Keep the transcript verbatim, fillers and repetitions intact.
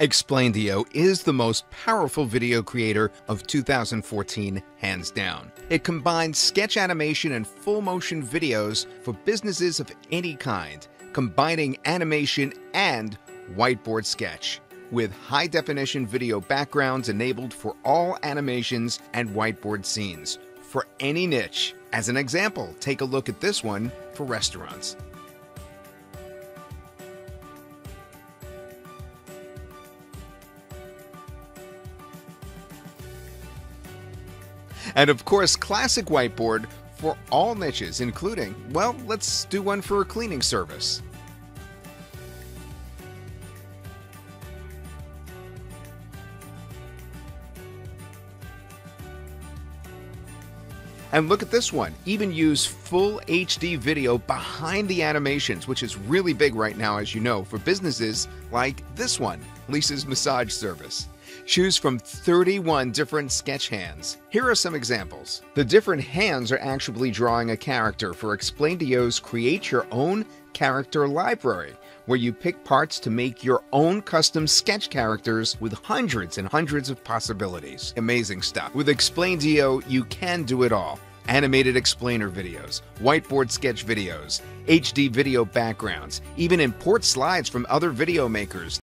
Explaindio is the most powerful video creator of two thousand fourteen, hands down. It combines sketch animation and full motion videos for businesses of any kind, combining animation and whiteboard sketch, with high definition video backgrounds enabled for all animations and whiteboard scenes for any niche. As an example, take a look at this one for restaurants. And of course, classic whiteboard for all niches, including, well, let's do one for a cleaning service. And look at this one, even use full H D video behind the animations, which is really big right now, as you know, for businesses like this one, Lisa's Massage Service. Choose from thirty-one different sketch hands. Here are some examples. The different hands are actually drawing a character for Explaindio's Create Your Own Character Library, where you pick parts to make your own custom sketch characters with hundreds and hundreds of possibilities. Amazing stuff. With Explaindio, you can do it all. Animated explainer videos, whiteboard sketch videos, H D video backgrounds, even import slides from other video makers,